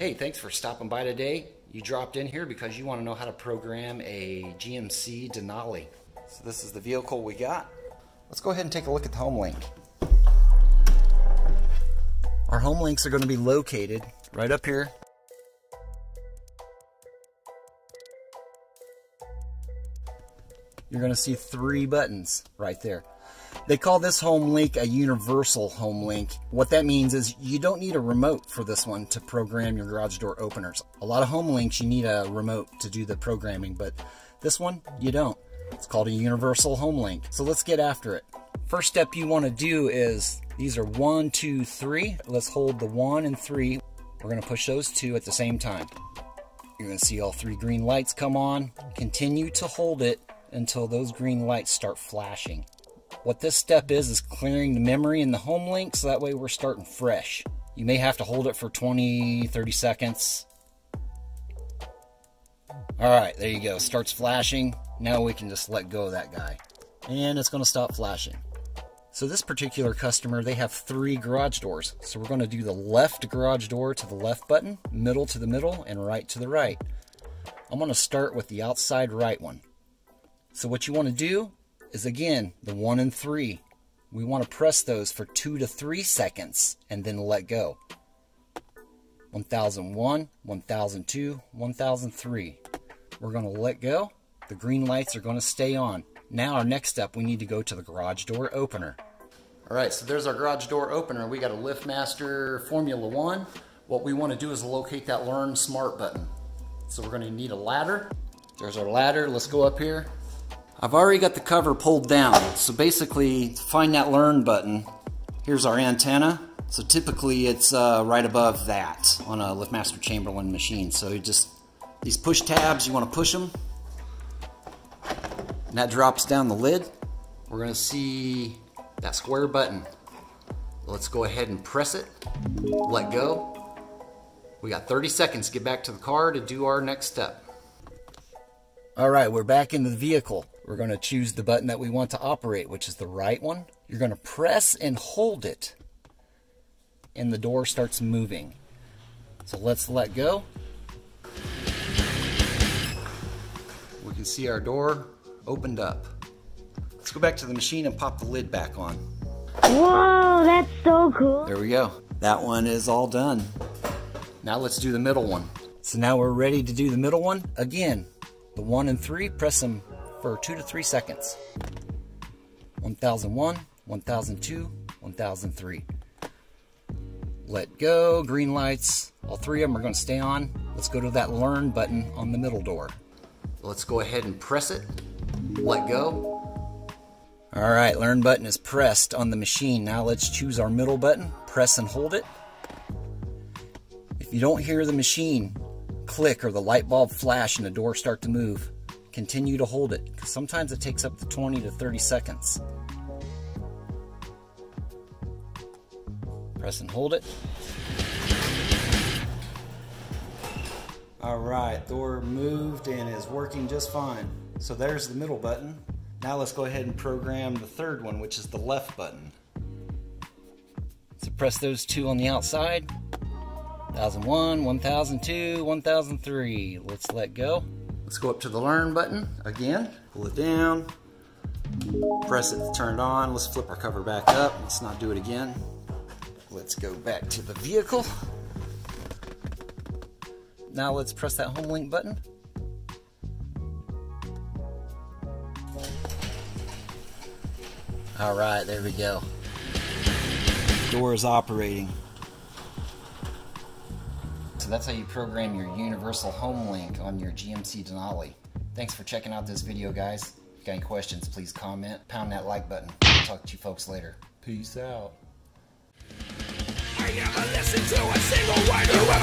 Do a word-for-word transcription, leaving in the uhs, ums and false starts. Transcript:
Hey, thanks for stopping by today. You dropped in here because you want to know how to program a G M C Denali. So this is the vehicle we got. Let's go ahead and take a look at the home link. Our home links are going to be located right up here. You're going to see three buttons right there. They call this home link a universal home link. What that means is you don't need a remote for this one to program your garage door openers. A lot of home links, you need a remote to do the programming, but this one, you don't. It's called a universal home link. So let's get after it. First step you want to do is, these are one, two, three. Let's hold the one and three. We're going to push those two at the same time. You're going to see all three green lights come on. Continue to hold it until those green lights start flashing. What this step is, is clearing the memory in the home link, so that way we're starting fresh. You may have to hold it for twenty, thirty seconds. All right, there you go, starts flashing. Now we can just let go of that guy. And it's gonna stop flashing. So this particular customer, they have three garage doors. So we're gonna do the left garage door to the left button, middle to the middle, and right to the right. I'm gonna start with the outside right one. So what you wanna do is, again, the one and three. We wanna press those for two to three seconds and then let go. one thousand one, one thousand two, one thousand three. We're gonna let go. The green lights are gonna stay on. Now our next step, we need to go to the garage door opener. All right, so there's our garage door opener. We got a LiftMaster Formula One. What we wanna do is locate that Learn Smart button. So we're gonna need a ladder. There's our ladder, let's go up here. I've already got the cover pulled down. So basically, find that Learn button. Here's our antenna. So typically it's uh, right above that on a LiftMaster Chamberlain machine. So you just, these push tabs, you wanna push them. And that drops down the lid. We're gonna see that square button. Let's go ahead and press it, let go. We got thirty seconds to get back to the car to do our next step. All right, we're back in the vehicle. We're gonna choose the button that we want to operate, which is the right one. You're gonna press and hold it, and the door starts moving. So let's let go. We can see our door opened up. Let's go back to the machine and pop the lid back on. Whoa, that's so cool. There we go. That one is all done. Now let's do the middle one. So now we're ready to do the middle one. Again, the one and three, press them for two to three seconds. one thousand one, one thousand two, one thousand three. Let go, green lights. All three of them are gonna stay on. Let's go to that Learn button on the middle door. Let's go ahead and press it. Let go. All right, Learn button is pressed on the machine. Now let's choose our middle button, press and hold it. If you don't hear the machine click or the light bulb flash and the door start to move, continue to hold it, because sometimes it takes up to twenty to thirty seconds. Press and hold it. All right, door moved and is working just fine. So there's the middle button. Now let's go ahead and program the third one, which is the left button. So press those two on the outside. one thousand one, one thousand two, one thousand three. Let's let go. Let's go up to the Learn button again. Pull it down. Press it to turn it on. Let's flip our cover back up. Let's not do it again. Let's go back to the vehicle. Now let's press that home link button. All right, there we go. Door is operating. So that's how you program your universal home link on your G M C Denali. Thanks for checking out this video, guys. If you got any questions, please comment, pound that like button. I'll talk to you folks later. Peace out. I never listened to a single word.